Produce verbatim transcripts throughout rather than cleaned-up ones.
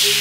Let's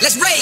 Let's raise.